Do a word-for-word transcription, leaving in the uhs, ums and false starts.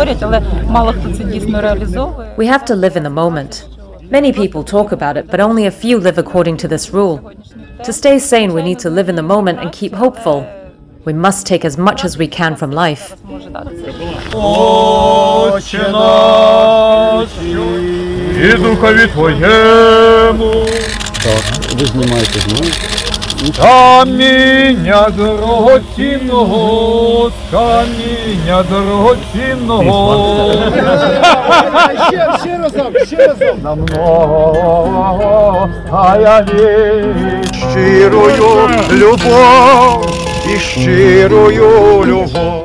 We have to live in the moment. Many people talk about it, but only a few live according to this rule. To stay sane, we need to live in the moment and keep hopeful. We must take as much as we can from life. Щирую любов. І щирою любов.